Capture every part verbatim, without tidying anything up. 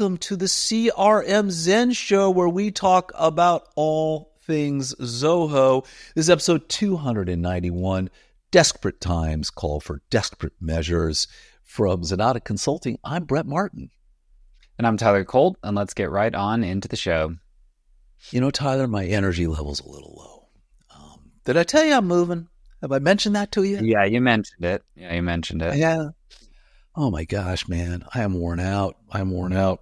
welcome to the C R M Zen Show, where we talk about all things Zoho. This is episode two hundred ninety-one, Desperate Times Call for Desperate Measures. From Zenatta Consulting, I'm Brett Martin. And I'm Tyler Colt, and let's get right on into the show. You know, Tyler, my energy level's a little low. Um, did I tell you I'm moving? Have I mentioned that to you? Yeah, you mentioned it. Yeah, you mentioned it. Yeah. Oh my gosh, man. I am worn out. I'm worn out.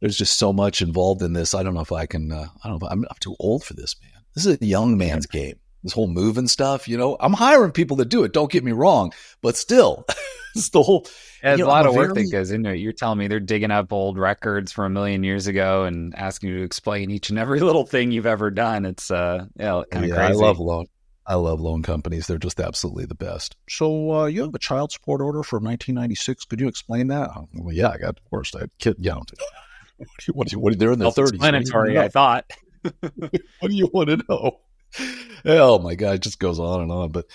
There's just so much involved in this. I don't know if I can, uh, I don't know if I'm, I'm too old for this, man. This is a young man's game. This whole moving stuff, you know, I'm hiring people to do it. Don't get me wrong, but still it's the whole, there's a lot of work that goes into it. You're telling me they're digging up old records from a million years ago and asking you to explain each and every little thing you've ever done. It's uh, you know, kind of yeah, crazy. I love long. I love loan companies. They're just absolutely the best. So uh, you have a child support order from nineteen ninety-six. Could you explain that? Oh, well, yeah, I got divorced. I had a kid. Yeah, what do you want to do? They're in their thirties. Explanatory, I thought. What do you want to know? Oh, my God. It just goes on and on. But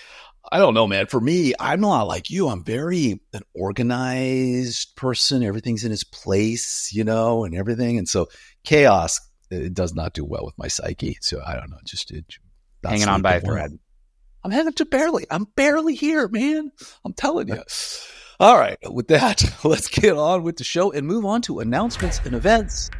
I don't know, man. For me, I'm not like you. I'm very an organized person. Everything's in its place, you know, and everything. And so chaos, it does not do well with my psyche. So I don't know. Just it. That's hanging on by a thread. I'm hanging to barely. I'm barely here, man. I'm telling you. All right. With that, let's get on with the show and move on to announcements and events.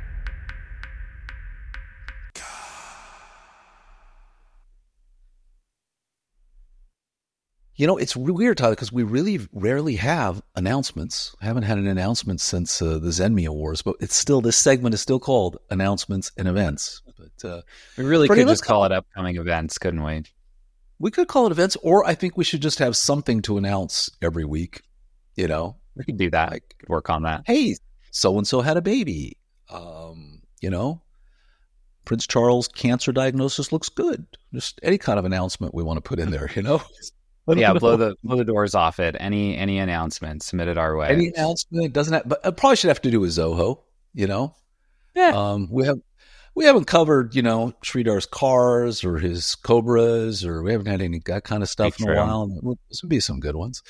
You know, it's weird, Tyler, because we really rarely have announcements. I haven't had an announcement since uh, the Zenme Awards, but it's still, this segment is still called Announcements and Events. But uh, we really could just call it upcoming events, couldn't we? We could call it events, or I think we should just have something to announce every week. You know, we could do that. Like, could work on that. Hey, so and so had a baby. Um, you know, Prince Charles' cancer diagnosis looks good. Just any kind of announcement we want to put in there. You know. Yeah, know. blow the blow the doors off it. Any any announcement, submit it our way. Any announcement doesn't have, but it probably should have to do with Zoho. You know, yeah. Um, we have. We haven't covered, you know, Sridhar's cars or his Cobras, or we haven't had any that kind of stuff in a while. This would be some good ones.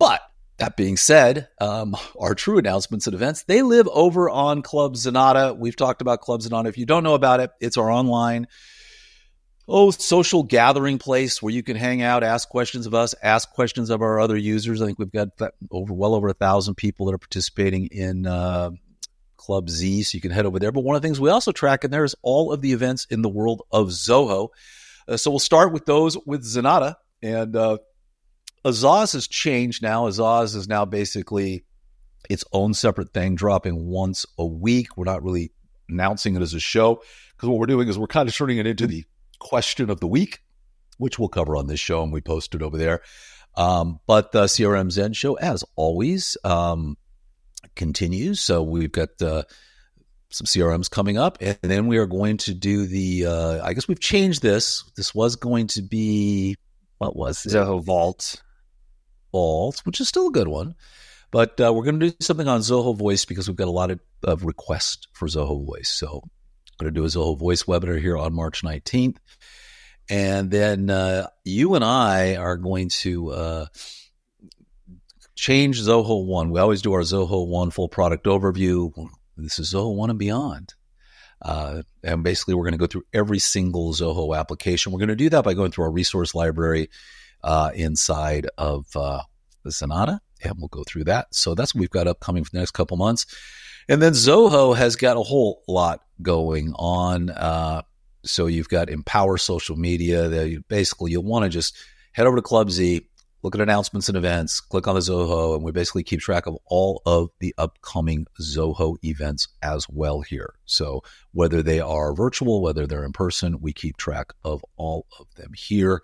But that being said, um, our true announcements and events, they live over on Club Zenatta. We've talked about Club Zenatta. If you don't know about it, it's our online oh social gathering place where you can hang out, ask questions of us, ask questions of our other users. I think we've got over well over a thousand people that are participating in uh Club Z, so you can head over there. But one of the things we also track in there is all of the events in the world of Zoho. Uh, so we'll start with those with Zenatta. And uh, Azaz has changed now. Azaz is now basically its own separate thing, dropping once a week. We're not really announcing it as a show, because what we're doing is we're kind of turning it into the question of the week, which we'll cover on this show, and we post it over there. Um, but the C R M Zen Show, as always, um, continues. So we've got uh, some C R Ms coming up, and then we are going to do the uh, I guess we've changed this. This was going to be, what was it? Zoho Vault. Vault, which is still a good one. But uh, we're going to do something on Zoho Voice, because we've got a lot of, of requests for Zoho Voice. So I'm going to do a Zoho Voice webinar here on March nineteenth. And then uh, you and I are going to uh, change Zoho One. We always do our Zoho One full product overview. This is Zoho One and beyond. Uh, and basically, we're going to go through every single Zoho application. We're going to do that by going through our resource library uh, inside of uh, the Zenatta, and we'll go through that. So that's what we've got upcoming for the next couple months. And then Zoho has got a whole lot going on. Uh, so you've got Empower Social Media. You, basically, you'll want to just head over to Club Z, look at announcements and events, click on the Zoho, and we basically keep track of all of the upcoming Zoho events as well here. So whether they are virtual, whether they're in person, we keep track of all of them here.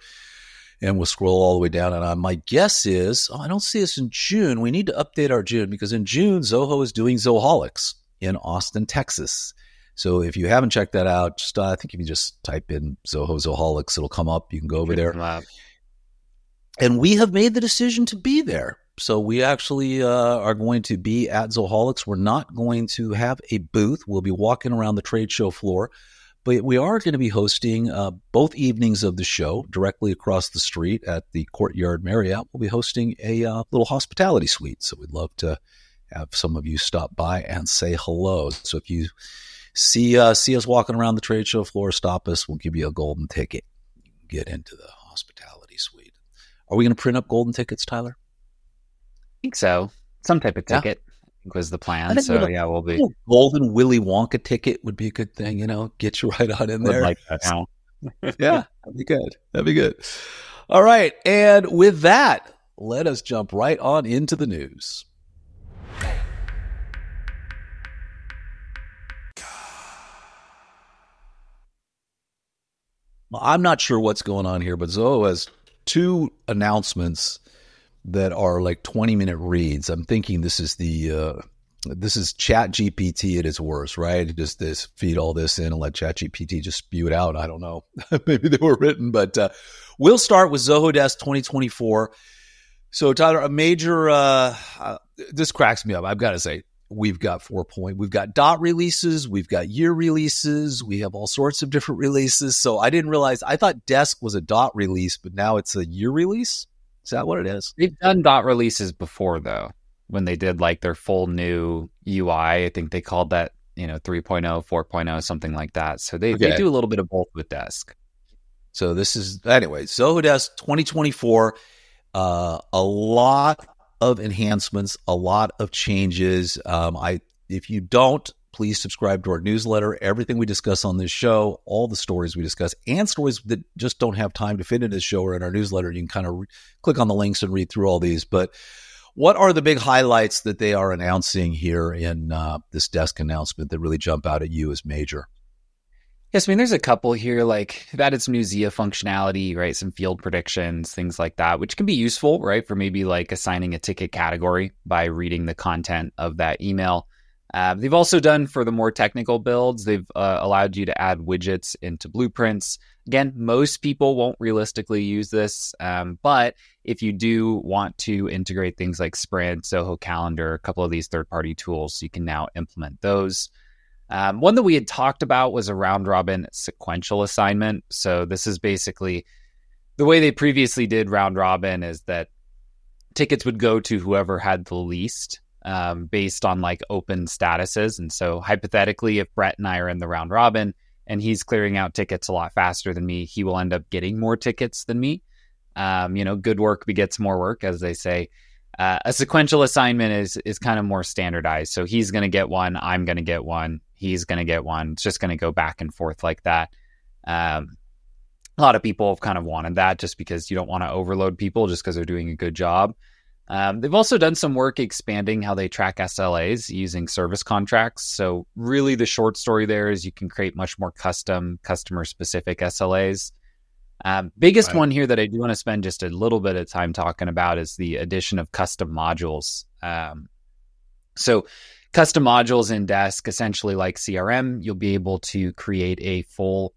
And we'll scroll all the way down. And I, my guess is, oh, I don't see this in June. We need to update our June, because in June, Zoho is doing Zoholics in Austin, Texas. So if you haven't checked that out, just uh, I think if you just type in Zoho Zoholics, it'll come up. You can go over there. Wow. And we have made the decision to be there. So we actually uh, are going to be at Zoholics. We're not going to have a booth. We'll be walking around the trade show floor. But we are going to be hosting uh, both evenings of the show directly across the street at the Courtyard Marriott. We'll be hosting a uh, little hospitality suite. So we'd love to have some of you stop by and say hello. So if you see uh, see us walking around the trade show floor, stop us. We'll give you a golden ticket. You can get into the hospitality suite. Are we going to print up golden tickets, Tyler? I think so. Some type of ticket yeah. I think was the plan. So a, yeah, we'll be golden Willy Wonka ticket would be a good thing. You know, get you right out in there. Like that now. Yeah, that'd be good. That'd be good. All right, and with that, let us jump right on into the news. Well, I'm not sure what's going on here, but Zoho has two announcements that are like twenty minute reads. I'm thinking this is the uh, this is Chat G P T at its worst, right? Just this feed all this in and let Chat G P T just spew it out. I don't know. Maybe they were written, but uh, we'll start with Zoho Desk twenty twenty-four. So Tyler, a major uh, uh, this cracks me up. I've got to say, we've got four point, we've got dot releases, we've got year releases, we have all sorts of different releases. So I didn't realize, I thought Desk was a dot release, but now it's a year release. Is that what it is? They've done dot releases before, though, when they did like their full new U I. I think they called that, you know, three point oh, four point oh, something like that. So they, okay. they do a little bit of both with Desk. So this is, anyway, Zoho Desk twenty twenty-four, uh, a lot of enhancements, a lot of changes. Um, I, if you don't, please subscribe to our newsletter. Everything we discuss on this show, all the stories we discuss, and stories that just don't have time to fit into this show or in our newsletter, you can kind of re- click on the links and read through all these. But what are the big highlights that they are announcing here in uh, this Desk announcement that really jump out at you as major? Yes, I mean, there's a couple here, like they've added some new Zia functionality, right? Some field predictions, things like that, which can be useful, right? For maybe like assigning a ticket category by reading the content of that email. Uh, they've also done, for the more technical builds, they've uh, allowed you to add widgets into blueprints. Again, most people won't realistically use this, um, but if you do want to integrate things like Sprint, Zoho Calendar, a couple of these third-party tools, you can now implement those. Um, one that we had talked about was a round-robin sequential assignment. So this is basically the way they previously did round-robin, is that tickets would go to whoever had the least, Um, based on like open statuses. And so hypothetically, if Brett and I are in the round robin and he's clearing out tickets a lot faster than me, he will end up getting more tickets than me. Um, you know, good work begets more work, as they say. Uh, a sequential assignment is is kind of more standardized. So he's going to get one, I'm going to get one, he's going to get one. It's just going to go back and forth like that. Um, a lot of people have kind of wanted that, just because you don't want to overload people just because they're doing a good job. Um, they've also done some work expanding how they track S L As using service contracts. So really the short story there is you can create much more custom, customer-specific S L As. Um, biggest right. one here that I do want to spend just a little bit of time talking about is the addition of custom modules. Um, so custom modules in Desk, essentially like C R M, you'll be able to create a full,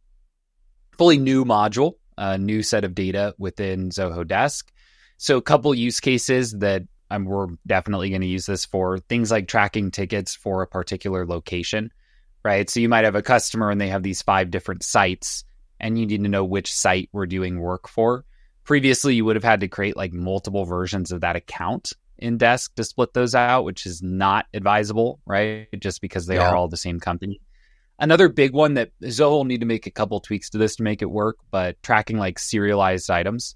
fully new module, a new set of data within Zoho Desk. So a couple use cases that um, we're definitely going to use this for, things like tracking tickets for a particular location, right? So you might have a customer and they have these five different sites, and you need to know which site we're doing work for. Previously, you would have had to create like multiple versions of that account in Desk to split those out, which is not advisable, right? Just because they yeah. are all the same company. Another big one that Zoho will need to make a couple tweaks to this to make it work, but tracking like serialized items.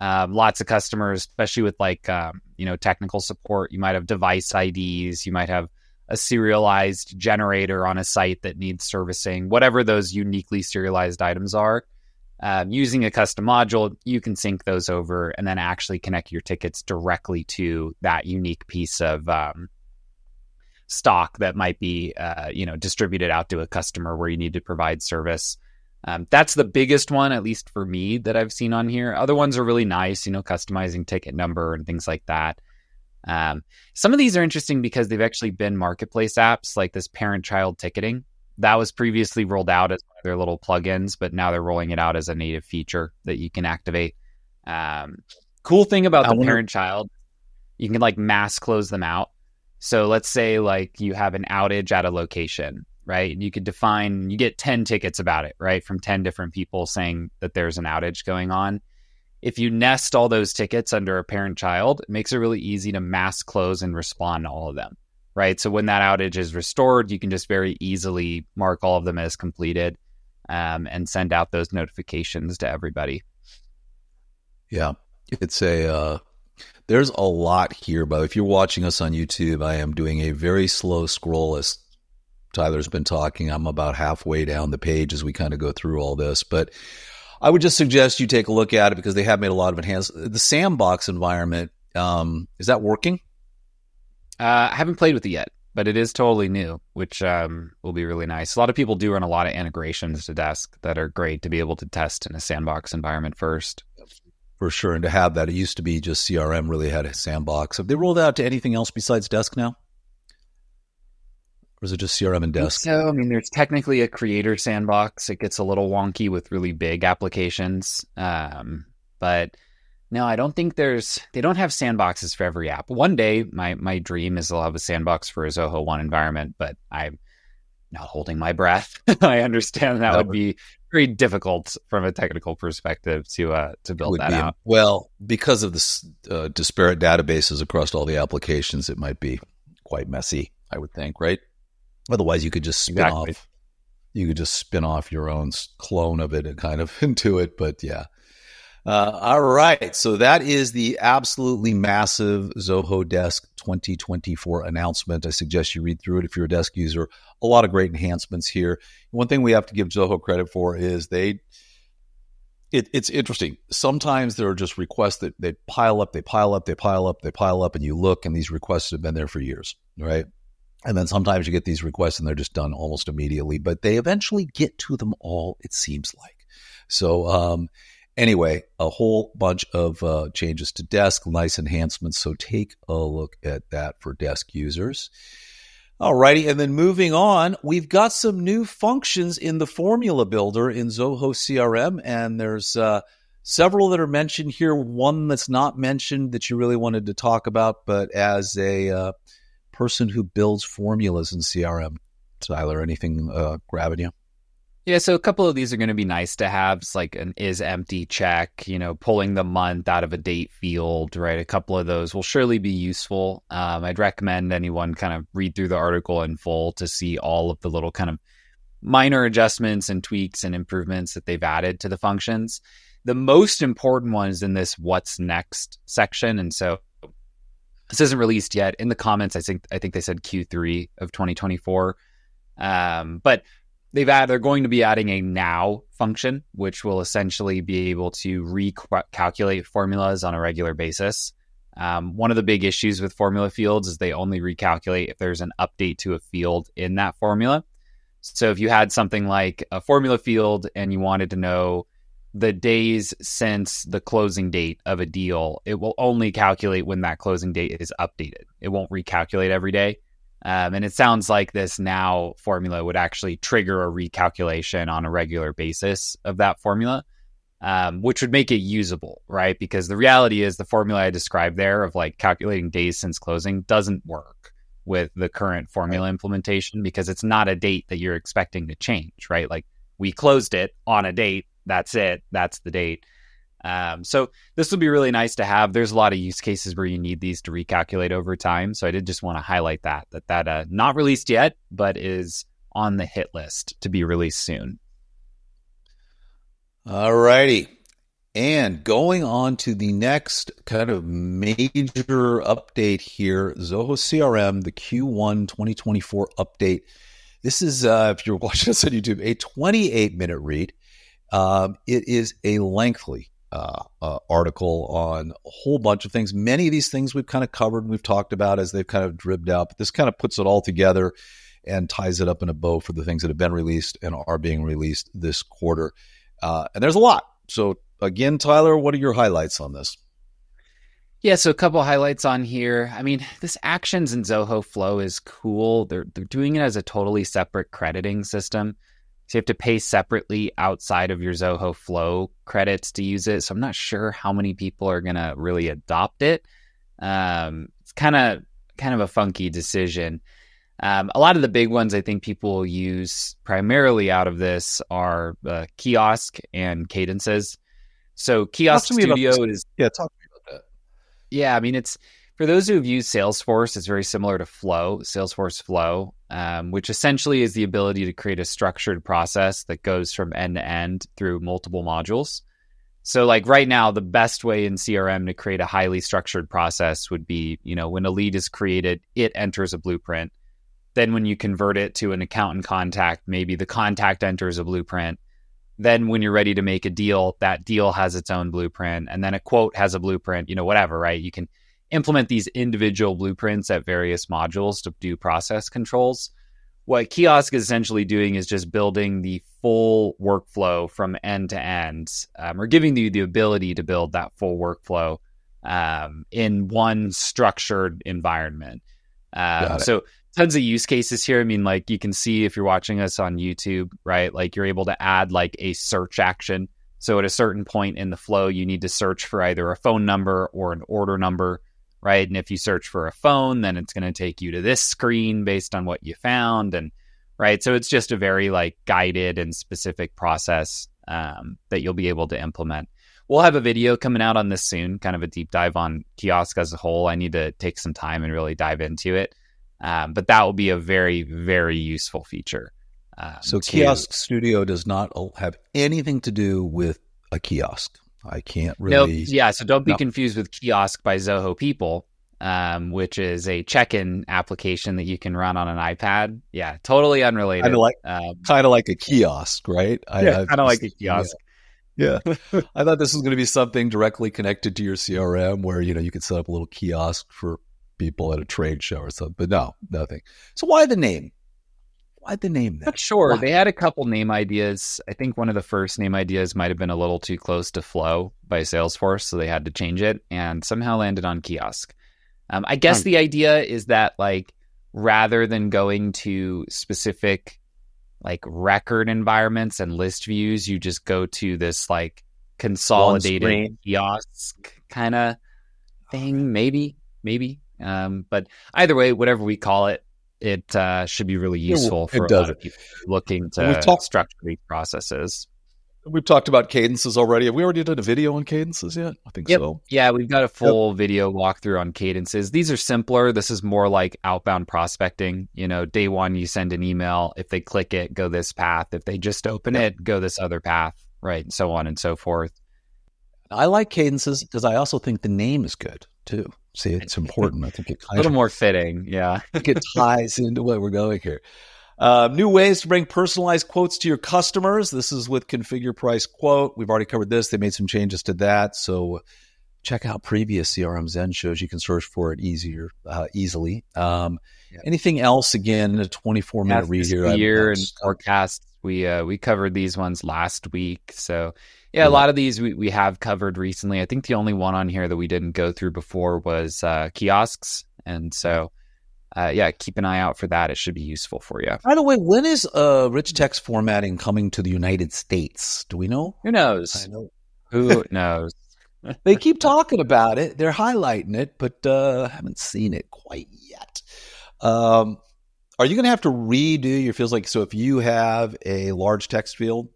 Um, lots of customers, especially with like, um, you know, technical support, you might have device I Ds, you might have a serialized generator on a site that needs servicing, whatever those uniquely serialized items are. Um, using a custom module, you can sync those over and then actually connect your tickets directly to that unique piece of um, stock that might be, uh, you know, distributed out to a customer where you need to provide service. Um, that's the biggest one, at least for me, that I've seen on here. Other ones are really nice, you know, customizing ticket number and things like that. Um, some of these are interesting because they've actually been marketplace apps, like this parent-child ticketing. That was previously rolled out as one of their little plugins, but now they're rolling it out as a native feature that you can activate. Um, cool thing about the parent-child, you can like mass close them out. So let's say like you have an outage at a location, right? And you could define, you get ten tickets about it, right? From ten different people saying that there's an outage going on. If you nest all those tickets under a parent-child, it makes it really easy to mass close and respond to all of them, right? So when that outage is restored, you can just very easily mark all of them as completed um, and send out those notifications to everybody. Yeah, it's a, uh, there's a lot here, but if you're watching us on YouTube, I am doing a very slow scroll as Tyler's been talking. I'm about halfway down the page as we kind of go through all this, but I would just suggest you take a look at it because they have made a lot of enhancements. The sandbox environment, um, is that working? Uh, I haven't played with it yet, but it is totally new, which um, will be really nice. A lot of people do run a lot of integrations to Desk that are great to be able to test in a sandbox environment first. For sure, and to have that, it used to be just C R M really had a sandbox. Have they rolled out to anything else besides Desk now? Or is it just C R M and Desk? So, I mean, there's technically a creator sandbox. It gets a little wonky with really big applications. Um, but no, I don't think there's, they don't have sandboxes for every app. One day, my my dream is they'll have a sandbox for a Zoho One environment, but I'm not holding my breath. I understand that, that would, would be very difficult from a technical perspective to uh, to build that be, out. Well, because of the uh, disparate databases across all the applications, it might be quite messy, I would think, right? Otherwise, you could just spin exactly. off. You could just spin off your own clone of it and kind of into it. But yeah, uh, all right. So that is the absolutely massive Zoho Desk twenty twenty-four announcement. I suggest you read through it if you're a Desk user. A lot of great enhancements here. One thing we have to give Zoho credit for is they. It, it's interesting. Sometimes there are just requests that they pile up, they pile up, they pile up, they pile up, and you look, and these requests have been there for years, right? And then sometimes you get these requests and they're just done almost immediately, but they eventually get to them all, it seems like. So um, anyway, a whole bunch of uh, changes to Desk, nice enhancements. So take a look at that for Desk users. All righty. And then moving on, we've got some new functions in the formula builder in Zoho C R M. And there's uh, several that are mentioned here. One that's not mentioned that you really wanted to talk about, but as a... Uh, person who builds formulas in C R M. Tyler, anything uh, grabbing you? Yeah, so a couple of these are going to be nice to have. It's like an is empty check, you know, pulling the month out of a date field, right? A couple of those will surely be useful. Um, I'd recommend anyone kind of read through the article in full to see all of the little kind of minor adjustments and tweaks and improvements that they've added to the functions. The most important one is in this what's next section. And so this isn't released yet. In the comments, I think I think they said Q three of twenty twenty-four. Um, but they've added, they're going to be adding a now function, which will essentially be able to recalculate formulas on a regular basis. Um, one of the big issues with formula fields is they only recalculate if there's an update to a field in that formula. So if you had something like a formula field and you wanted to know the days since the closing date of a deal, it will only calculate when that closing date is updated. It won't recalculate every day. Um, and it sounds like this now formula would actually trigger a recalculation on a regular basis of that formula, um, which would make it usable, right? Because the reality is the formula I described there of like calculating days since closing doesn't work with the current formula implementation because it's not a date that you're expecting to change, right? Like we closed it on a date. That's it. That's the date. Um, so this will be really nice to have. There's a lot of use cases where you need these to recalculate over time. So I did just want to highlight that, that, that uh, not released yet, but is on the hit list to be released soon. All righty. And going on to the next kind of major update here, Zoho C R M, the Q one twenty twenty-four update. This is, uh, if you're watching us on YouTube, a twenty-eight minute read. Um, it is a lengthy uh, uh, article on a whole bunch of things. Many of these things we've kind of covered and we've talked about as they've kind of dribbled out. But this kind of puts it all together and ties it up in a bow for the things that have been released and are being released this quarter. Uh, and there's a lot. So again, Tyler, what are your highlights on this? Yeah, so a couple highlights on here. I mean, this Actions in Zoho Flow is cool. They're they're doing it as a totally separate crediting system. So you have to pay separately outside of your Zoho Flow credits to use it. So I'm not sure how many people are going to really adopt it. Um, it's kind of kind of a funky decision. Um, a lot of the big ones I think people will use primarily out of this are uh, Kiosk and Cadences. So Kiosk Studio is... Yeah, talk to me about that. Yeah, I mean, it's... For those who have used Salesforce, it's very similar to Flow, Salesforce Flow, um, which essentially is the ability to create a structured process that goes from end to end through multiple modules. So like right now, the best way in C R M to create a highly structured process would be, you know, when a lead is created, it enters a blueprint. Then when you convert it to an account and contact, maybe the contact enters a blueprint. Then when you're ready to make a deal, that deal has its own blueprint. And then a quote has a blueprint, you know, whatever, right? You can implement these individual blueprints at various modules to do process controls. What Kiosk is essentially doing is just building the full workflow from end to end, um, or giving you the ability to build that full workflow um, in one structured environment. Um, so tons of use cases here. I mean, like you can see if you're watching us on YouTube, right? Like you're able to add like a search action. So at a certain point in the flow, you need to search for either a phone number or an order number, right? And if you search for a phone, then it's going to take you to this screen based on what you found. And right. So it's just a very like guided and specific process um, that you'll be able to implement. We'll have a video coming out on this soon, kind of a deep dive on Kiosk as a whole. I need to take some time and really dive into it. Um, but that will be a very, very useful feature. Um, so to... Kiosk Studio does not have anything to do with a kiosk. I can't really... No, yeah, so don't be no. confused with Kiosk by Zoho People, um, which is a check-in application that you can run on an iPad. Yeah, totally unrelated. Kind of like, um, kind of like a kiosk, right? I, yeah, kind of like a kiosk. Yeah. Yeah. I thought this was going to be something directly connected to your C R M where, you know, you could set up a little kiosk for people at a trade show or something, but no, nothing. So why the name? Why the name then? Not sure. Why? They had a couple name ideas. I think one of the first name ideas might have been a little too close to Flow by Salesforce, so they had to change it and somehow landed on Kiosk. Um, I guess um, the idea is that, like, rather than going to specific like record environments and list views, you just go to this like consolidated kiosk kind of thing. Right. Maybe, maybe. Um, but either way, whatever we call it, it uh, should be really useful it, for it a lot of people looking to we've talked, structure these processes. We've talked about cadences already. Have we already done a video on cadences yet? I think yep. so. Yeah, we've got a full yep. video walkthrough on cadences. These are simpler. This is more like outbound prospecting. You know, day one, you send an email. If they click it, go this path. If they just open yep. it, go this other path, right? And so on and so forth. I like cadences because I also think the name is good, too. See, it's important. I think it kind a little of, more fitting. Yeah. I think it ties into what we're going here. Uh, new ways to bring personalized quotes to your customers. This is with Configure Price Quote. We've already covered this. They made some changes to that. So check out previous C R M Zen shows. You can search for it easier, uh, easily. Um, yeah. Anything else? Again, a twenty-four minute read here. Year and forecasts. We uh, we covered these ones last week. So yeah, yeah, a lot of these we we have covered recently. I think the only one on here that we didn't go through before was uh, kiosks, and so. Uh, yeah, keep an eye out for that. It should be useful for you. By the way, when is uh, rich text formatting coming to the United States? Do we know? Who knows? I know. Who knows? They keep talking about it. They're highlighting it, but uh, haven't seen it quite yet. Um, are you going to have to redo your fields? Like, so if you have a large text field,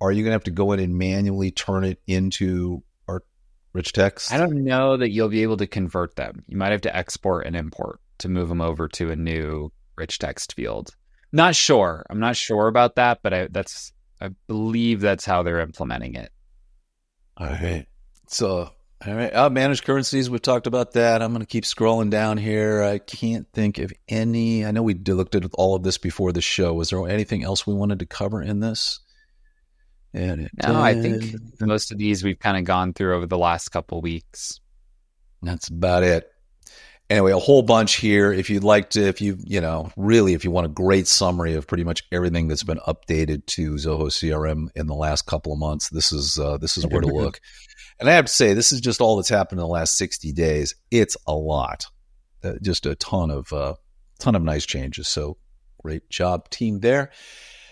are you going to have to go in and manually turn it into our rich text? I don't know that you'll be able to convert them. You might have to export and import to move them over to a new rich text field. Not sure. I'm not sure about that, but I, that's, I believe that's how they're implementing it. All right. So, all right. Uh, managed currencies. We've talked about that. I'm going to keep scrolling down here. I can't think of any. I know we looked at all of this before the show. Was there anything else we wanted to cover in this? And it no, did. I think most of these we've kind of gone through over the last couple of weeks. That's about it. Anyway, a whole bunch here. If you'd like to, if you, you know, really, if you want a great summary of pretty much everything that's been updated to Zoho C R M in the last couple of months, this is uh, this is where to look. And I have to say, this is just all that's happened in the last sixty days. It's a lot, uh, just a ton of uh, ton of nice changes. So great job, team there.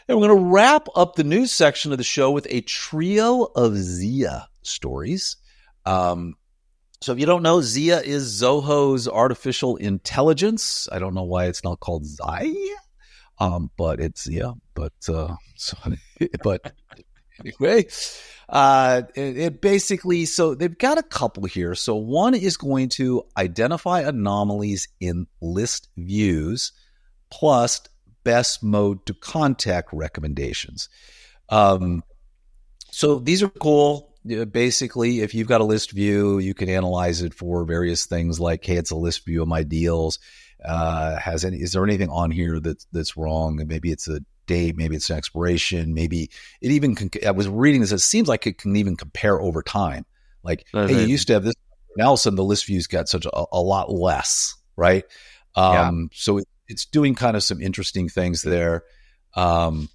And we're going to wrap up the news section of the show with a trio of Zia stories. Um, So if you don't know, Zia is Zoho's artificial intelligence. I don't know why it's not called Zia, um, but it's Zia. But uh, so, but anyway. Uh, it, it basically, so they've got a couple here. So one is going to identify anomalies in list views, plus best mode to contact recommendations. Um, so these are cool. Basically, if you've got a list view, you can analyze it for various things like, hey, it's a list view of my deals. Uh, has any, is there anything on here that that's wrong? And maybe it's a date, maybe it's an expiration, maybe it even can, I was reading this, it seems like it can even compare over time. Like, mm-hmm. hey, you used to have this, and all of a sudden the list view's got such a, a lot less, right? Um, yeah. So it, it's doing kind of some interesting things there um,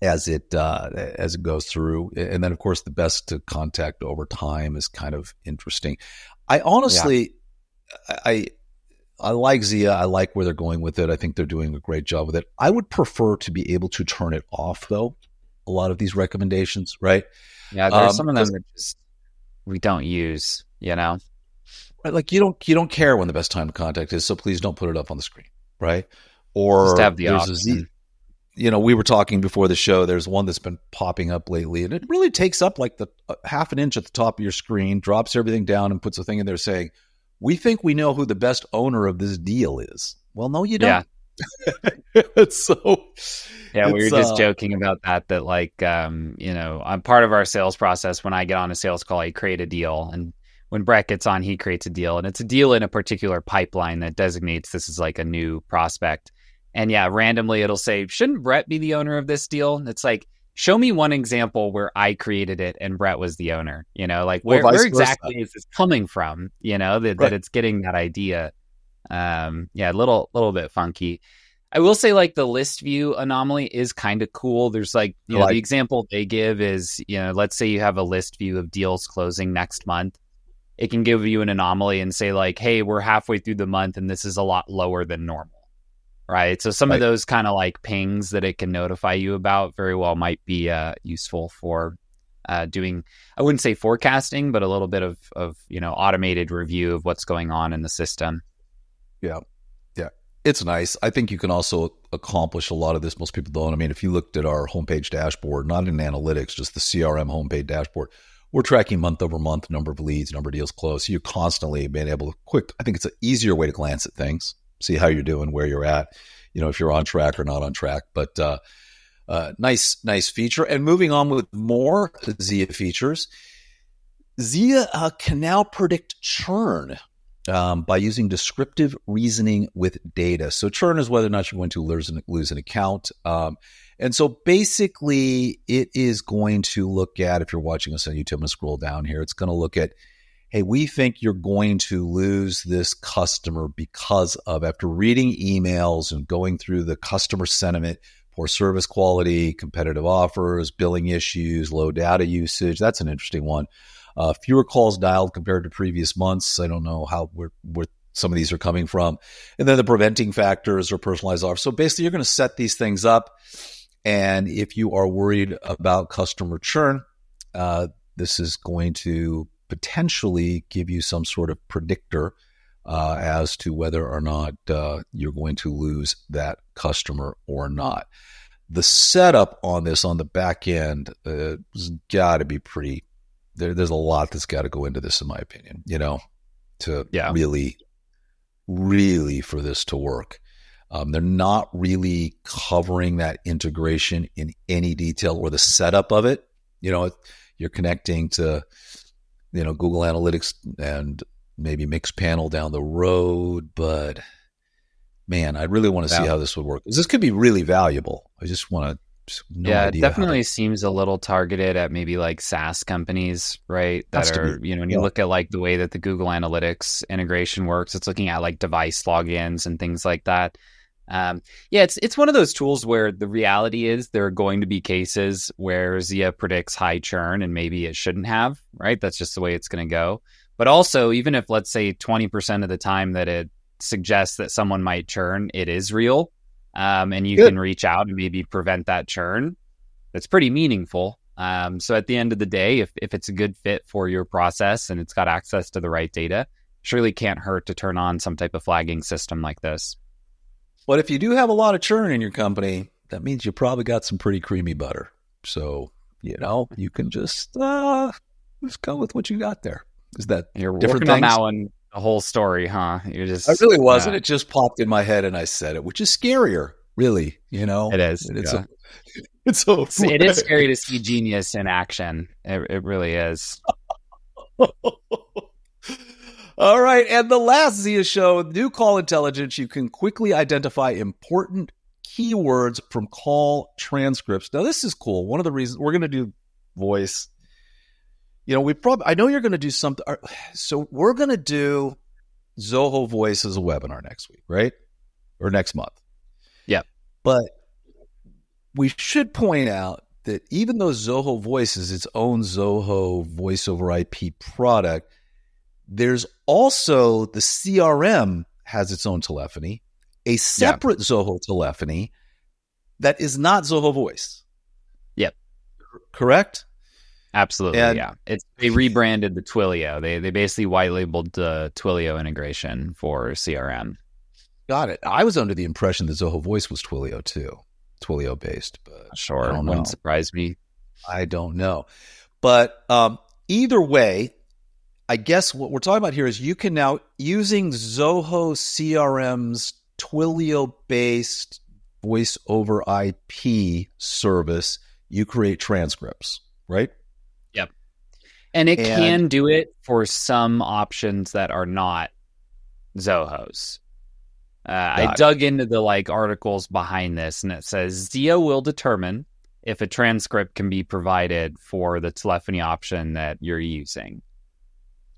as it uh, as it goes through. And then, of course, the best to contact over time is kind of interesting. I honestly, yeah. I I like Zia. I like where they're going with it. I think they're doing a great job with it. I would prefer to be able to turn it off, though, a lot of these recommendations, right? Yeah, there's um, some of them that just we don't use, you know? Right, like you don't, you don't care when the best time to contact is, so please don't put it up on the screen, right? Or just have the there's option. A Z. You know, we were talking before the show, there's one that's been popping up lately, and it really takes up like the uh, half an inch at the top of your screen, drops everything down, and puts a thing in there saying, we think we know who the best owner of this deal is. Well, no, you don't. Yeah. so, yeah, we were just uh, joking about that, that like, um, you know, I'm part of our sales process. When I get on a sales call, I create a deal. And when Brett gets on, he creates a deal. And it's a deal in a particular pipeline that designates this is like a new prospect. And yeah, randomly it'll say, shouldn't Brett be the owner of this deal? And it's like, show me one example where I created it and Brett was the owner, you know, like where, well, where exactly is this coming from, you know, that, right. that it's getting that idea. Um, yeah, a little, little bit funky. I will say like the list view anomaly is kind of cool. There's like, you know, like, the example they give is, you know, let's say you have a list view of deals closing next month. It can give you an anomaly and say like, hey, we're halfway through the month and this is a lot lower than normal. Right. So some right. of those kind of like pings that it can notify you about very well might be uh, useful for uh, doing, I wouldn't say forecasting, but a little bit of, of, you know, automated review of what's going on in the system. Yeah. Yeah. It's nice. I think you can also accomplish a lot of this. Most people don't. I mean, if you looked at our homepage dashboard, not in analytics, just the C R M homepage dashboard, we're tracking month over month, number of leads, number of deals closed. So you're constantly being able to quick, I think it's an easier way to glance at things. See how you're doing, where you're at, you know, if you're on track or not on track. But uh, uh, nice, nice feature. And moving on with more Zia features, Zia uh, can now predict churn um, by using descriptive reasoning with data. So churn is whether or not you're going to lose an, lose an account. Um, and so basically it is going to look at, if you're watching us on YouTube, I'm going to scroll down here. It's going to look at, hey, we think you're going to lose this customer because of, after reading emails and going through the customer sentiment, poor service quality, competitive offers, billing issues, low data usage. That's an interesting one. Uh, fewer calls dialed compared to previous months. I don't know how where, where some of these are coming from. And then the preventing factors or personalized offers. So basically, you're going to set these things up. And if you are worried about customer churn, uh, this is going to potentially give you some sort of predictor uh, as to whether or not uh, you're going to lose that customer or not. The setup on this on the back end uh, has got to be pretty, there, there's a lot that's got to go into this, in my opinion, you know, to yeah. really, really for this to work. Um, they're not really covering that integration in any detail or the setup of it. You know, you're connecting to, you know, Google Analytics and maybe Mixpanel down the road, but man, I really want to wow. see how this would work. This could be really valuable. I just want to no yeah, idea. Yeah, it definitely to... seems a little targeted at maybe like SaaS companies, right? That That's are, be, you know, when yeah. you look at like the way that the Google Analytics integration works, it's looking at like device logins and things like that. Um, yeah, it's it's one of those tools where the reality is there are going to be cases where Zia predicts high churn and maybe it shouldn't have, right? That's just the way it's going to go. But also, even if, let's say, twenty percent of the time that it suggests that someone might churn, it is real, um, and you Good. can reach out and maybe prevent that churn, that's pretty meaningful. Um, so at the end of the day, if, if it's a good fit for your process and it's got access to the right data, surely can't hurt to turn on some type of flagging system like this. But if you do have a lot of churn in your company, that means you probably got some pretty creamy butter. So You know, you can just uh, just go with what you got there. Is that you're working on that one? The whole story, huh? You just I really wasn't. Yeah. It just popped in my head, and I said it, which is scarier, really. You know, it is. It's yeah. a, it's a it's, it is scary to see genius in action. It, it really is. All right, and the last Zia show, new call intelligence. You can quickly identify important keywords from call transcripts. Now, this is cool. One of the reasons we're going to do voice. You know, we probably, I know you're going to do something. So we're going to do Zoho Voice as a webinar next week, right? Or next month. Yeah. But we should point out that even though Zoho Voice is its own Zoho Voice over I P product, there's also the C R M has its own telephony, a separate yeah. Zoho telephony that is not Zoho Voice. Yep. C- correct? Absolutely, and, yeah. It's they rebranded the Twilio. They they basically white labeled the Twilio integration for C R M. Got it. I was under the impression that Zoho Voice was Twilio too, Twilio based. But sure, it wouldn't surprise me. I don't know, but um, either way, I guess what we're talking about here is you can now using Zoho C R M's Twilio based voice over I P service, you create transcripts, right? And it and, can do it for some options that are not Zoho's. Uh, I dug it. into the like articles behind this, and it says Zia will determine if a transcript can be provided for the telephony option that you're using.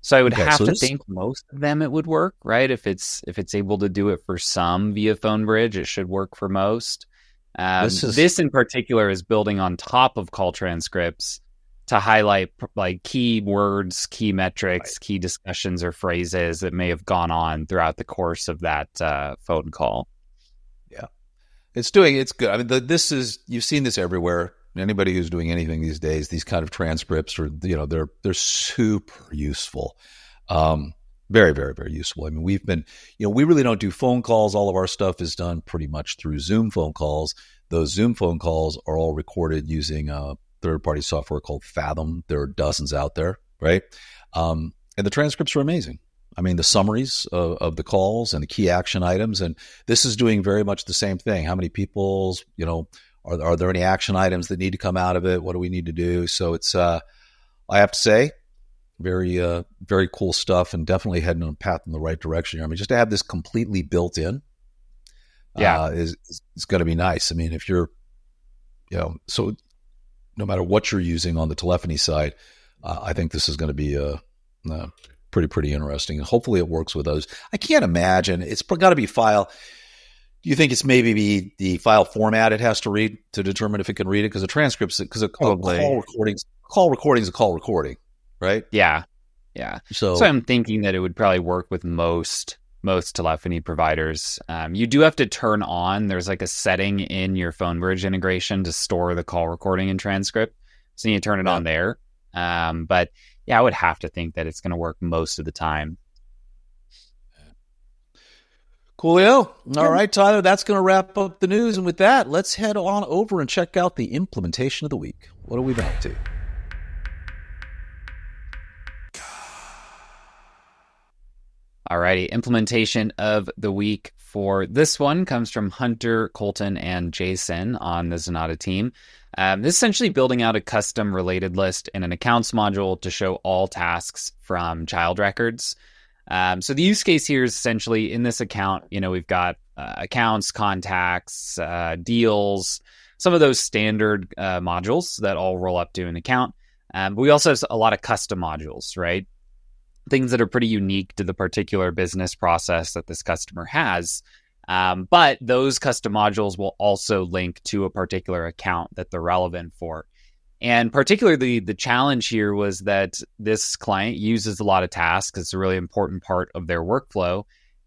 So I would okay, have so to this... think most of them it would work, right? If it's if it's able to do it for some via phone bridge, it should work for most. Um, this, is... this in particular is building on top of call transcripts to highlight like key words, key metrics, right. key discussions or phrases that may have gone on throughout the course of that uh, phone call. Yeah, it's doing, it's good. I mean, the, this is, you've seen this everywhere. Anybody who's doing anything these days, these kind of transcripts are, you know, they're, they're super useful. Um, very, very, very useful. I mean, we've been, you know, we really don't do phone calls. All of our stuff is done pretty much through Zoom phone calls. Those Zoom phone calls are all recorded using a, uh, third-party software called Fathom. There are dozens out there, right? Um, and the transcripts are amazing. I mean, the summaries of, of the calls and the key action items, and this is doing very much the same thing. How many people's, you know, are, are there any action items that need to come out of it? What do we need to do? So it's, uh, I have to say, very, uh, very cool stuff, and definitely heading on a path in the right direction here. I mean, just to have this completely built in, yeah, uh, is, is going to be nice. I mean, if you're, you know, so. No matter what you're using on the telephony side, uh, I think this is going to be uh, uh, pretty, pretty interesting. And hopefully it works with those. I can't imagine. It's got to be file. Do you think it's maybe be the file format it has to read to determine if it can read it? Because a transcript's because a, a call recording's call recording's a call recording, right? Yeah. Yeah. So, so I'm thinking that it would probably work with most most telephony providers. Um, you do have to turn on, there's like a setting in your phone bridge integration to store the call recording and transcript. So you need to turn it yeah. on there. Um, but yeah, I would have to think that it's going to work most of the time. Coolio. All right, Tyler, that's going to wrap up the news. And with that, let's head on over and check out the implementation of the week. What are we back to? Alrighty, implementation of the week for this one comes from Hunter, Colton, and Jason on the Zenatta team. Um, this is essentially building out a custom related list in an accounts module to show all tasks from child records. Um, so the use case here is essentially in this account, you know, we've got uh, accounts, contacts, uh, deals, some of those standard uh, modules that all roll up to an account. Um, but we also have a lot of custom modules, right? Things that are pretty unique to the particular business process that this customer has. Um, but those custom modules will also link to a particular account that they're relevant for. And particularly the challenge here was that this client uses a lot of tasks. It's a really important part of their workflow.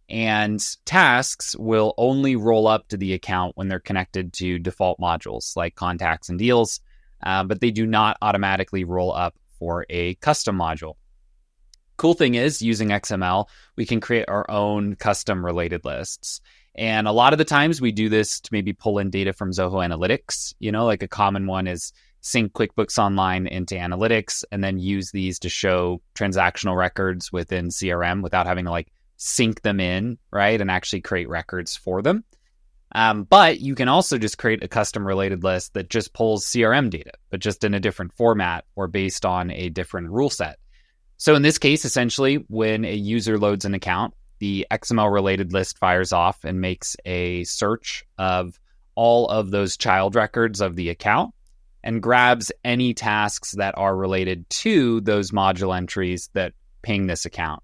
And tasks will only roll up to the account when they're connected to default modules like contacts and deals, uh, but they do not automatically roll up for a custom module. Cool thing is, using X M L, we can create our own custom related lists. And a lot of the times we do this to maybe pull in data from Zoho Analytics. You know, like a common one is sync QuickBooks Online into Analytics, and then use these to show transactional records within C R M without having to like sync them in, right? And actually create records for them. Um, but you can also just create a custom related list that just pulls C R M data, but just in a different format or based on a different rule set. So in this case, essentially, when a user loads an account, the X M L related list fires off and makes a search of all of those child records of the account and grabs any tasks that are related to those module entries that ping this account.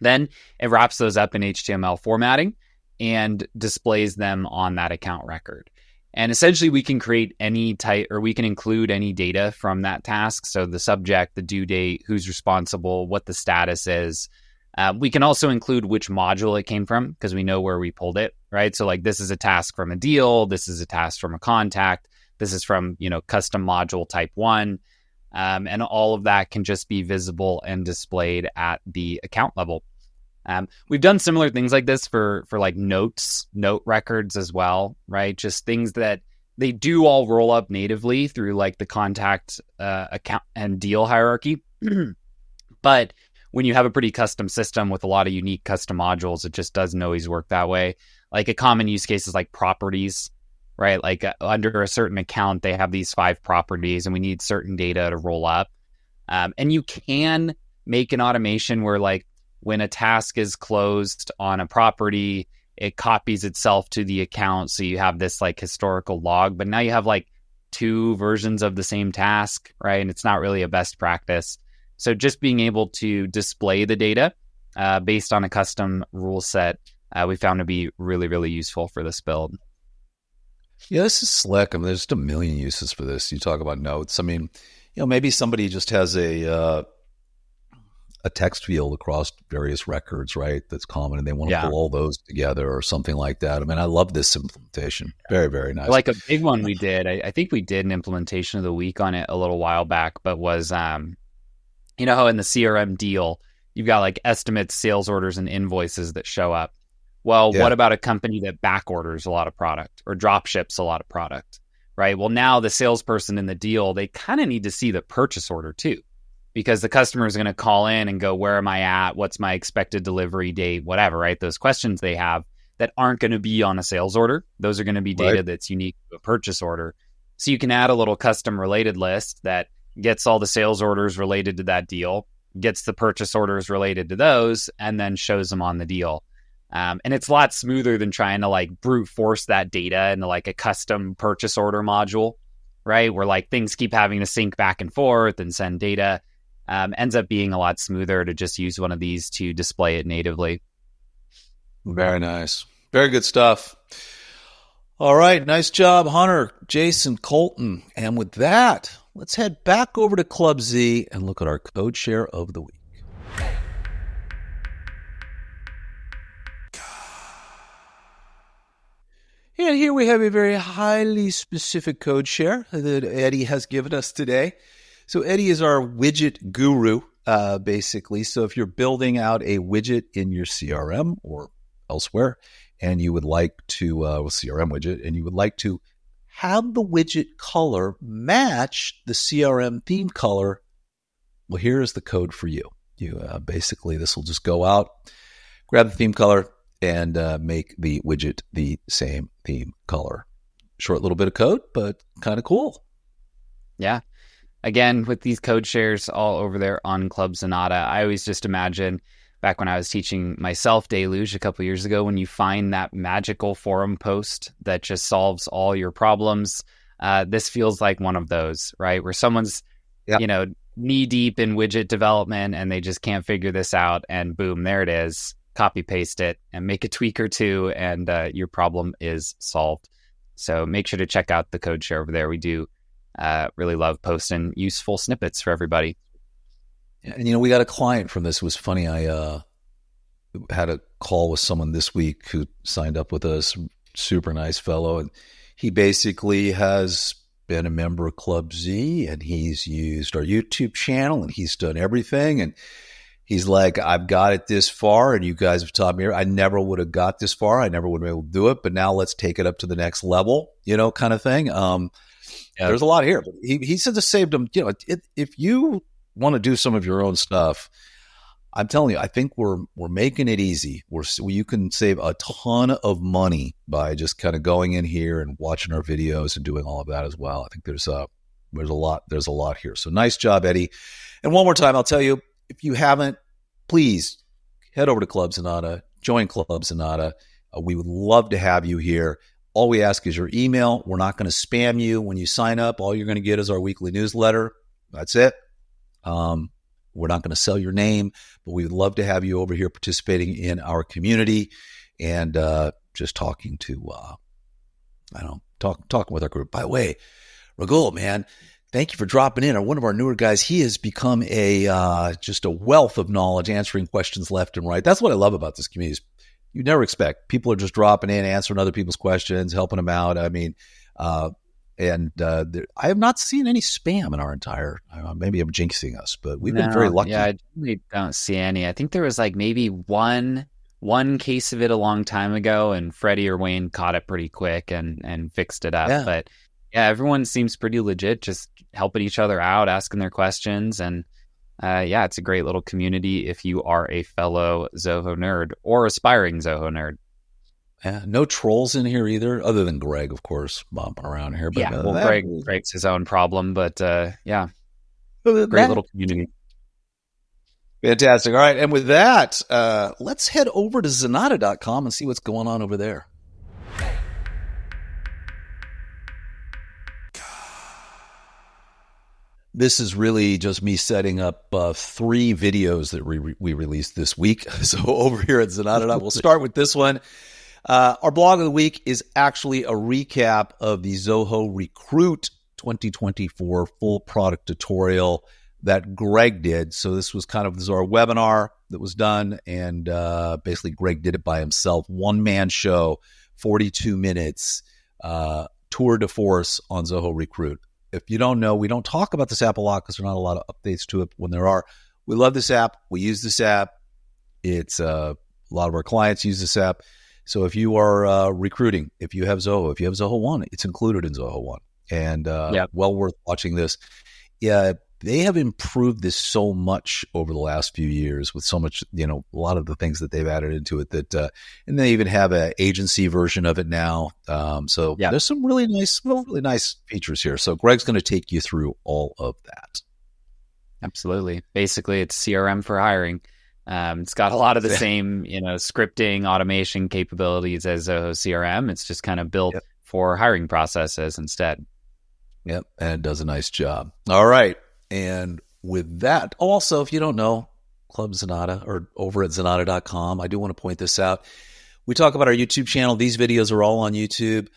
Then it wraps those up in H T M L formatting and displays them on that account record. And essentially we can create any type, or we can include any data from that task. So the subject, the due date, who's responsible, what the status is. Uh, we can also include which module it came from because we know where we pulled it, right? So like this is a task from a deal. This is a task from a contact. This is from, you know, custom module type one. Um, and all of that can just be visible and displayed at the account level. Um, we've done similar things like this for, for like notes, note records as well, right? Just things that they do all roll up natively through like the contact uh, account and deal hierarchy. But when you have a pretty custom system with a lot of unique custom modules, it just doesn't always work that way. Like a common use case is like properties, right? Like uh, under a certain account, they have these five properties and we need certain data to roll up. Um, and you can make an automation where like, when a task is closed on a property, it copies itself to the account. So you have this like historical log, but now you have like two versions of the same task, right? And it's not really a best practice. So just being able to display the data uh, based on a custom rule set, uh, we found to be really, really useful for this build. Yeah, this is slick. I mean, there's just a million uses for this. You talk about notes. I mean, you know, maybe somebody just has a... Uh, a text field across various records, right? That's common. And they want to yeah. pull all those together or something like that. I mean, I love this implementation. Yeah. Very, very nice. Like a big one we did, I, I think we did an implementation of the week on it a little while back, but was, um, you know, how in the C R M deal, you've got like estimates, sales orders, and invoices that show up. Well, yeah. what about a company that back orders a lot of product or drop ships a lot of product, right? Well, now the salesperson in the deal, they kind of need to see the purchase order too, because the customer is going to call in and go, where am I at? What's my expected delivery date? Whatever, right? Those questions they have that aren't going to be on a sales order. Those are going to be data right. that's unique to a purchase order. So you can add a little custom related list that gets all the sales orders related to that deal, gets the purchase orders related to those, and then shows them on the deal. Um, and it's a lot smoother than trying to like brute force that data into like a custom purchase order module, right? Where like things keep having to sync back and forth and send data. Um, ends up being a lot smoother to just use one of these to display it natively. Very nice. Very good stuff. All right. Nice job, Hunter, Jason, Colton. And with that, let's head back over to Club Z and look at our code share of the week. And here we have a very highly specific code share that Eddie has given us today. So Eddie is our widget guru, uh, basically. So if you're building out a widget in your C R M or elsewhere, and you would like to, uh, well, C R M widget, and you would like to have the widget color match the C R M theme color, well, here is the code for you. You uh, basically, this will just go out, grab the theme color, and uh, make the widget the same theme color. Short little bit of code, but kind of cool. Yeah. Again, with these code shares all over there on Club Zenatta, I always just imagine back when I was teaching myself Deluge a couple of years ago, when you find that magical forum post that just solves all your problems, uh, this feels like one of those, right? Where someone's, yep. you know, knee deep in widget development and they just can't figure this out, and boom, there it is. Copy paste it and make a tweak or two, and uh, your problem is solved. So make sure to check out the code share over there. We do. Uh, really love posting useful snippets for everybody. And, you know, we got a client from this. It was funny. I uh, had a call with someone this week who signed up with us, super nice fellow. And he basically has been a member of Club Z, and he's used our YouTube channel, and he's done everything. And he's like, I've got it this far, and you guys have taught me. I never would have got this far. I never would have been able to do it, but now let's take it up to the next level, you know, kind of thing. Um, yeah. there's a lot here. But he, he said this saved him. You know, it, if you want to do some of your own stuff, I'm telling you, I think we're we're making it easy. We're you can save a ton of money by just kind of going in here and watching our videos and doing all of that as well. I think there's a there's a lot there's a lot here. So nice job, Eddie. And one more time, I'll tell you, if you haven't, please head over to Club Zenatta, join Club Zenatta. Uh, we would love to have you here. All we ask is your email. We're not going to spam you when you sign up. All you're going to get is our weekly newsletter. That's it. Um, we're not going to sell your name, but we would love to have you over here participating in our community and uh, just talking to, uh, I don't know, talk, talking with our group. By the way, Ragul, man, thank you for dropping in. One of our newer guys, he has become a uh, just a wealth of knowledge, answering questions left and right. That's what I love about this community. You never expect. People are just dropping in, answering other people's questions, helping them out. I mean, uh, and uh, there, I have not seen any spam in our entire, uh, maybe I'm jinxing us, but we've no, been very lucky. Yeah, I definitely don't see any. I think there was like maybe one one case of it a long time ago, and Freddie or Wayne caught it pretty quick and, and fixed it up. Yeah. But yeah, everyone seems pretty legit, just helping each other out, asking their questions, and Uh, yeah, it's a great little community if you are a fellow Zoho nerd or aspiring Zoho nerd. Yeah, no trolls in here either, other than Greg, of course, bumping around here. But yeah, uh, well, that, Greg, Greg's his own problem, but uh, yeah, great that, little community. Fantastic. All right, and with that, uh, let's head over to Zenatta dot com and see what's going on over there. This is really just me setting up uh, three videos that we, re- we released this week. So over here at Zenatta, we'll start with this one. Uh, our blog of the week is actually a recap of the Zoho Recruit twenty twenty-four full product tutorial that Greg did. So this was kind of this was our webinar that was done, and uh, basically Greg did it by himself. One-man show, forty-two minutes, uh, tour de force on Zoho Recruit. If you don't know, we don't talk about this app a lot because there are not a lot of updates to it. When there are, we love this app. We use this app. It's uh, a lot of our clients use this app. So if you are uh, recruiting, if you have Zoho, if you have Zoho One, it's included in Zoho One, and uh, yeah. well worth watching this. Yeah, they have improved this so much over the last few years with so much, you know, a lot of the things that they've added into it. That uh, and they even have an agency version of it now. Um, so yeah. there's some really nice, really nice features here. So Greg's going to take you through all of that. Absolutely. Basically, it's C R M for hiring. Um, it's got a lot of the same, you know, scripting, automation capabilities as Zoho C R M. It's just kind of built yep. for hiring processes instead. Yep, and it does a nice job. All right. And with that, also, if you don't know, Club Zenatta or over at Zenatta dot com, I do want to point this out. We talk about our YouTube channel. These videos are all on YouTube.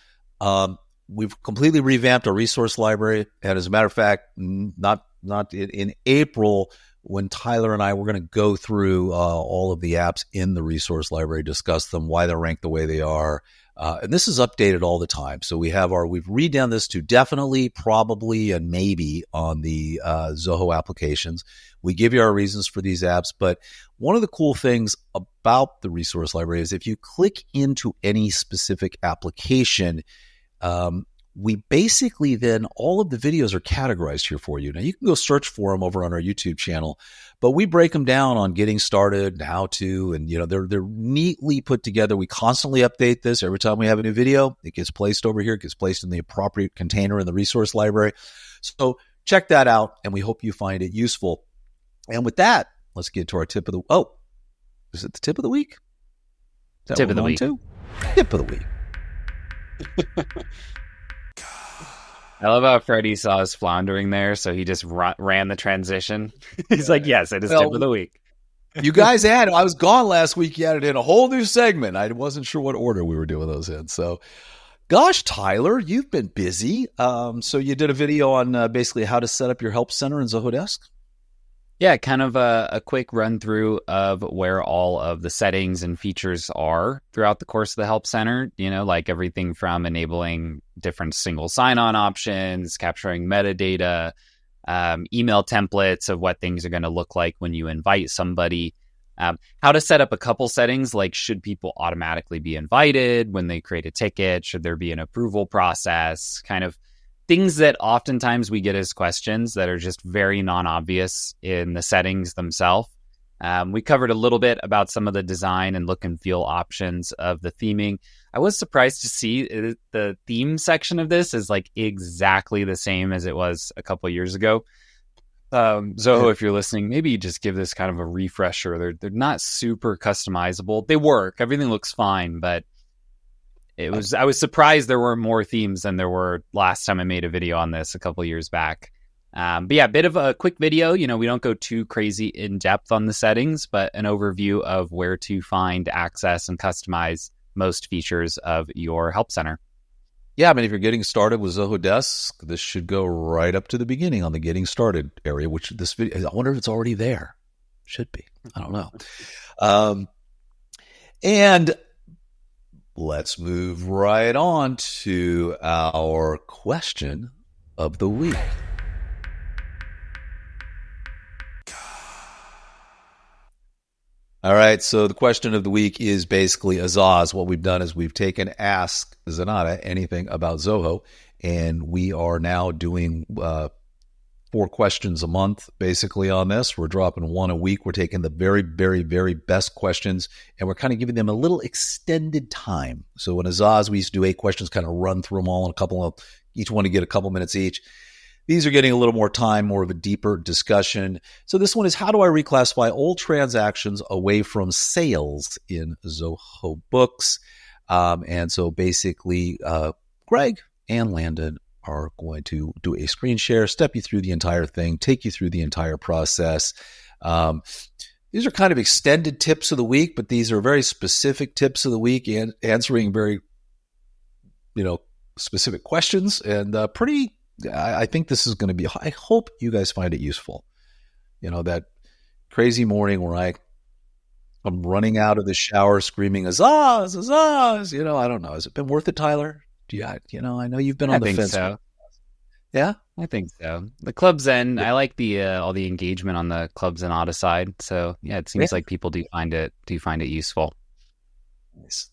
Um, we've completely revamped our resource library. And as a matter of fact, not not in, in April, when Tyler and I were going to go through uh, all of the apps in the resource library, discuss them, why they're ranked the way they are. Uh, and this is updated all the time. So we have our, we've redone this to definitely, probably, and maybe on the uh, Zoho applications. We give you our reasons for these apps. But one of the cool things about the resource library is if you click into any specific application, um, we basically then all of the videos are categorized here for you. Now you can go search for them over on our YouTube channel, but we break them down on getting started, how to, and you know they're they're neatly put together. We constantly update this every time we have a new video. It gets placed over here, it gets placed in the appropriate container in the resource library. So check that out, and we hope you find it useful. And with that, let's get to our tip of the oh, is it the tip of the week? Tip of the week. To? Tip of the week. I love how Freddie saw us floundering there, so he just ra- ran the transition. He's yeah. like, yes, it is well, tip of the week. You guys had, I was gone last week, you added in a whole new segment. I wasn't sure what order we were doing those in. So, gosh, Tyler, you've been busy. Um, so you did a video on uh, basically how to set up your help center in Zoho Desk? Yeah, kind of a, a quick run through of where all of the settings and features are throughout the course of the Help Center, you know, like everything from enabling different single sign-on options, capturing metadata, um, email templates of what things are going to look like when you invite somebody, um, how to set up a couple settings, like should people automatically be invited when they create a ticket, should there be an approval process, kind of things that oftentimes we get as questions that are just very non-obvious in the settings themselves. Um, we covered a little bit about some of the design and look and feel options of the theming. I was surprised to see the theme section of this is like exactly the same as it was a couple of years ago. Um, Zoho, if you're listening, maybe you just give this kind of a refresher. They're they're not super customizable. They work. Everything looks fine, but it was I was surprised there were more themes than there were last time I made a video on this a couple of years back. Um, but yeah, a bit of a quick video. You know, we don't go too crazy in depth on the settings, but an overview of where to find, access, and customize most features of your help center. Yeah, I mean, if you're getting started with Zoho Desk, this should go right up to the beginning on the getting started area, which this video, I wonder if it's already there. Should be. I don't know. Um, and let's move right on to our question of the week. All right, so the question of the week is basically Azaz. What we've done is we've taken Ask Zenatta Anything About Zoho, and we are now doing uh, four questions a month basically on this. We're dropping one a week. We're taking the very, very, very best questions, and we're kind of giving them a little extended time. So in Azaz, we used to do eight questions, kind of run through them all, in a couple of each one to get a couple minutes each. These are getting a little more time, more of a deeper discussion. So this one is, how do I reclassify old transactions away from sales in Zoho books? Um, and so basically, uh, Greg and Landon are going to do a screen share, step you through the entire thing, take you through the entire process. Um, these are kind of extended tips of the week, but these are very specific tips of the week and answering very, you know, specific questions and uh, pretty... I think this is going to be, I hope you guys find it useful. You know, that crazy morning where I, I'm running out of the shower screaming, Azaz, Azaz, you know, I don't know. Has it been worth it, Tyler? Do you, you know, I know you've been on I the think fence. So. Yeah? I think so. The Club Zen, yeah. I like the, uh, all the engagement on the Club Zenatta side. So yeah, it seems yeah. like people do find it, do find it useful. Nice.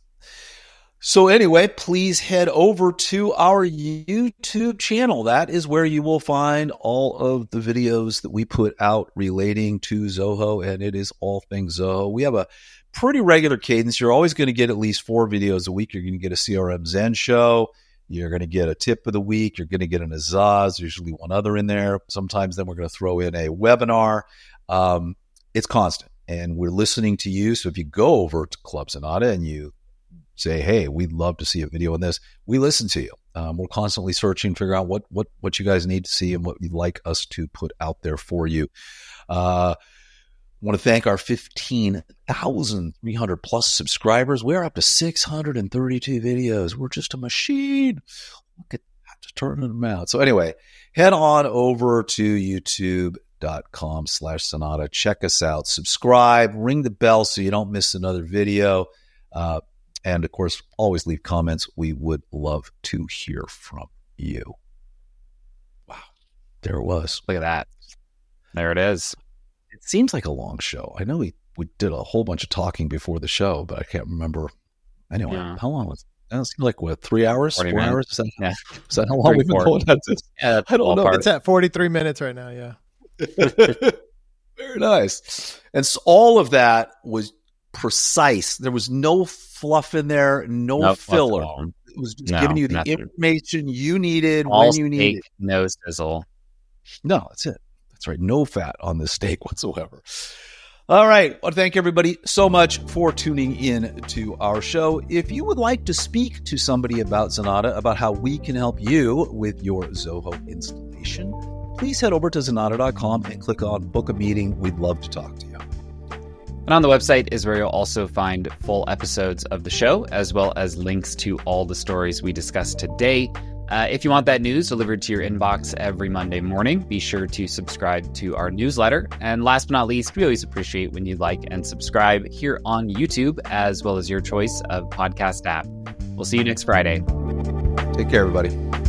So anyway, please head over to our YouTube channel. That is where you will find all of the videos that we put out relating to Zoho, and it is all things Zoho. We have a pretty regular cadence. You're always going to get at least four videos a week. You're going to get a C R M Zen Show. You're going to get a tip of the week. You're going to get an Azaz, usually one other in there. Sometimes then we're going to throw in a webinar. Um, it's constant, and we're listening to you. So if you go over to Club Zenatta and you say, hey, we'd love to see a video on this. We listen to you. Um, we're constantly searching, figure out what what what you guys need to see and what you'd like us to put out there for you. Uh, want to thank our fifteen thousand three hundred plus subscribers. We're up to six hundred thirty-two videos. We're just a machine. Look at that, turning them out. So anyway, head on over to youtube.com slash Zenatta. Check us out. Subscribe. Ring the bell so you don't miss another video. Uh, And, of course, always leave comments. We would love to hear from you. Wow. There it was. Look at that. There it is. It seems like a long show. I know we, we did a whole bunch of talking before the show, but I can't remember. Anyway, yeah. How long was it? It seemed like, what, three hours? Four minutes. Hours? Is that, yeah. is that how long we've been going at this? Yeah, I don't know. Part. It's at forty-three minutes right now, yeah. Very nice. And so all of that was precise. There was no fluff in there, no nope, filler. It was just no, giving you the nothing. Information you needed all when you needed. No sizzle. No, that's it. That's right. No fat on this steak whatsoever. All right. Well, thank everybody so much for tuning in to our show. If you would like to speak to somebody about Zenatta, about how we can help you with your Zoho installation, please head over to zenatta dot com and click on Book a Meeting. We'd love to talk to you. And on the website is where you'll also find full episodes of the show, as well as links to all the stories we discussed today. Uh, if you want that news delivered to your inbox every Monday morning, be sure to subscribe to our newsletter. And last but not least, we always appreciate when you like and subscribe here on YouTube, as well as your choice of podcast app. We'll see you next Friday. Take care, everybody.